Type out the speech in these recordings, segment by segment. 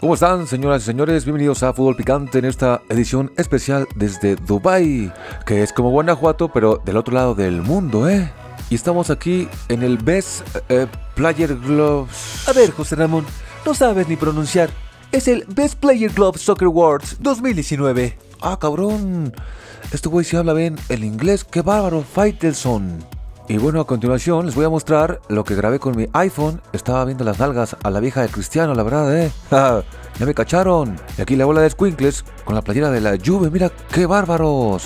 ¿Cómo están, señoras y señores? Bienvenidos a Fútbol Picante en esta edición especial desde Dubai, que es como Guanajuato, pero del otro lado del mundo, ¿eh? Y estamos aquí en el Best Player Gloves... A ver, José Ramón, no sabes ni pronunciar. Es el Best Player Gloves Soccer Awards 2019. Ah, cabrón. Este güey sí habla bien el inglés. ¡Qué bárbaro! Faitelson. Y bueno, a continuación les voy a mostrar lo que grabé con mi iPhone. Estaba viendo las nalgas a la vieja de Cristiano, la verdad, ¿eh? ¡Ja! ¡Ya me cacharon! Y aquí la bola de escuincles con la playera de la Juve. ¡Mira qué bárbaros!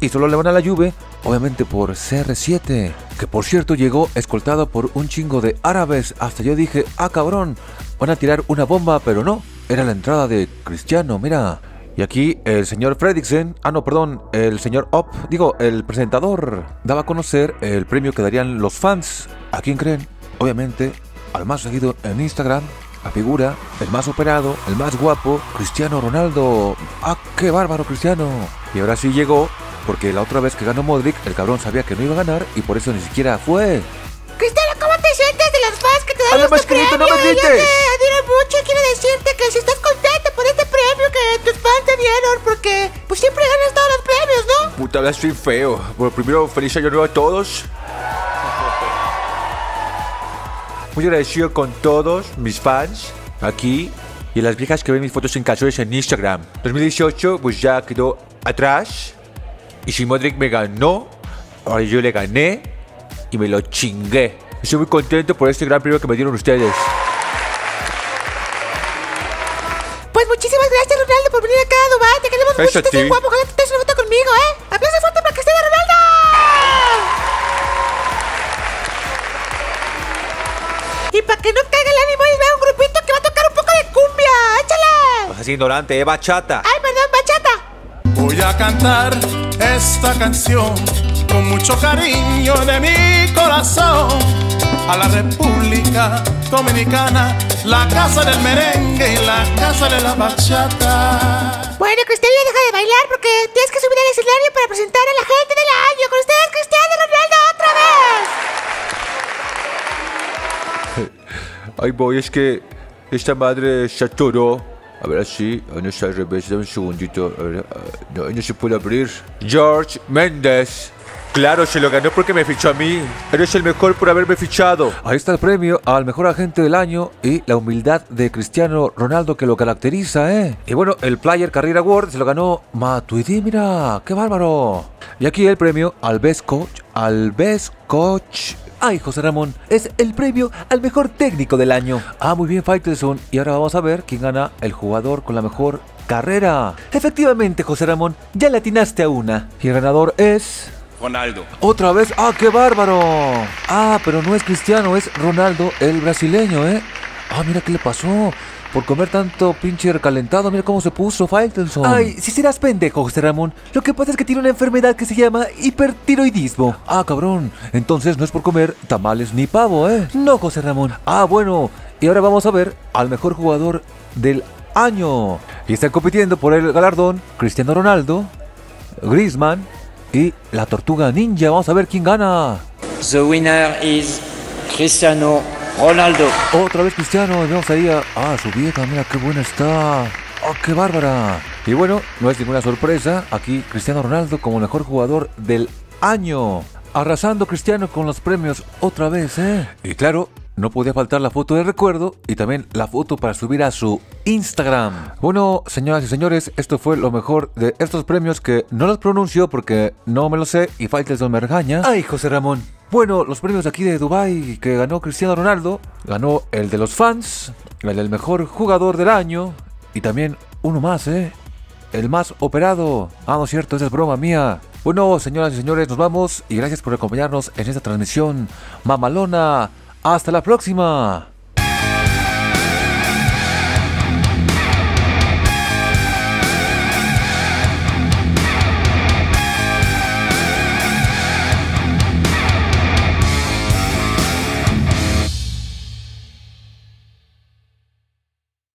Y solo le van a la Juve, obviamente por CR7. Que por cierto llegó escoltado por un chingo de árabes. Hasta yo dije, ¡ah, cabrón! Van a tirar una bomba, pero no. Era la entrada de Cristiano, mira. Y aquí el señor Fredricksen, el presentador, daba a conocer el premio que darían los fans. ¿A quién creen? Obviamente, al más seguido en Instagram, la figura, el más operado, el más guapo, Cristiano Ronaldo. ¡Ah, qué bárbaro, Cristiano! Y ahora sí llegó, porque la otra vez que ganó Modric, el cabrón sabía que no iba a ganar y por eso ni siquiera fue. Cristiano, ¿cómo te sientes de los fans que te dan este premio? ¡No me grites! Yo te admiro mucho y quiero decirte que si estás contento por este premio que tus fans te dieron, porque pues siempre ganas todos los premios, ¿no? Puta, hablas bien feo. Bueno, primero, feliz año nuevo a todos. Muy agradecido con todos mis fans aquí y las viejas que ven mis fotos en calzones en Instagram. 2018 pues ya quedó atrás y si Modric me ganó, ahora yo le gané. Y me lo chingué. Estoy muy contento por este gran premio que me dieron ustedes. Pues muchísimas gracias, Ronaldo, por venir acá a Dubai. Te queremos mucho, estás bien guapo. Ojalá te hagas una foto conmigo, ¿eh? ¡Aplausos fuerte para Cristiano Ronaldo! Y para que no caiga el ánimo, es un grupito que va a tocar un poco de cumbia. ¡Échale! Pues así ignorante, ¿eh? Bachata. ¡Ay, perdón, bachata! Voy a cantar esta canción con mucho cariño de mi corazón a la República Dominicana, la casa del merengue y la casa de la bachata. Bueno, Cristiano, deja de bailar porque tienes que subir al escenario para presentar a la gente del año. Con ustedes, Cristiano Ronaldo, otra vez. Ay, voy, es que esta madre se atoró. A ver, así, no es al revés, dame un segundito. A ver, no se puede abrir. George Méndez. Claro, se lo ganó porque me fichó a mí. Eres el mejor por haberme fichado. Ahí está el premio al mejor agente del año y la humildad de Cristiano Ronaldo que lo caracteriza, ¿eh? Y bueno, el Player Career Award se lo ganó Matuidi, mira, qué bárbaro. Y aquí el premio al Best Coach, Ay, José Ramón, es el premio al mejor técnico del año. Ah, muy bien, Faitelson. Y ahora vamos a ver quién gana el jugador con la mejor carrera. Efectivamente, José Ramón, ya le atinaste a una. Y el ganador es... Ronaldo. ¿Otra vez? ¡Ah, qué bárbaro! Ah, pero no es Cristiano, es Ronaldo, el brasileño, ¿eh? Ah, mira qué le pasó. Por comer tanto pinche recalentado, mira cómo se puso Faitelson. Ay, si serás pendejo, José Ramón. Lo que pasa es que tiene una enfermedad que se llama hipertiroidismo. Ah, cabrón. Entonces no es por comer tamales ni pavo, ¿eh? No, José Ramón. Ah, bueno. Y ahora vamos a ver al mejor jugador del año. Y están compitiendo por el galardón Cristiano Ronaldo, Griezmann y la tortuga ninja. Vamos a ver quién gana. The winner is Cristiano Ronaldo. Otra vez Cristiano. Vamos ahí a... Ah, su vieja, mira qué buena está. Oh, qué bárbara. Y bueno, no es ninguna sorpresa. Aquí Cristiano Ronaldo como mejor jugador del año. Arrasando Cristiano con los premios otra vez, ¿eh? Y claro, no podía faltar la foto de recuerdo y también la foto para subir a su Instagram. Bueno, señoras y señores, esto fue lo mejor de estos premios que no los pronuncio porque no me los sé y Faitelson me regaña. ¡Ay, José Ramón! Bueno, los premios aquí de Dubai que ganó Cristiano Ronaldo, ganó el de los fans, el del mejor jugador del año y también uno más, ¿eh? El más operado. Ah, no es cierto, esa es broma mía. Bueno, señoras y señores, nos vamos y gracias por acompañarnos en esta transmisión mamalona. ¡Hasta la próxima!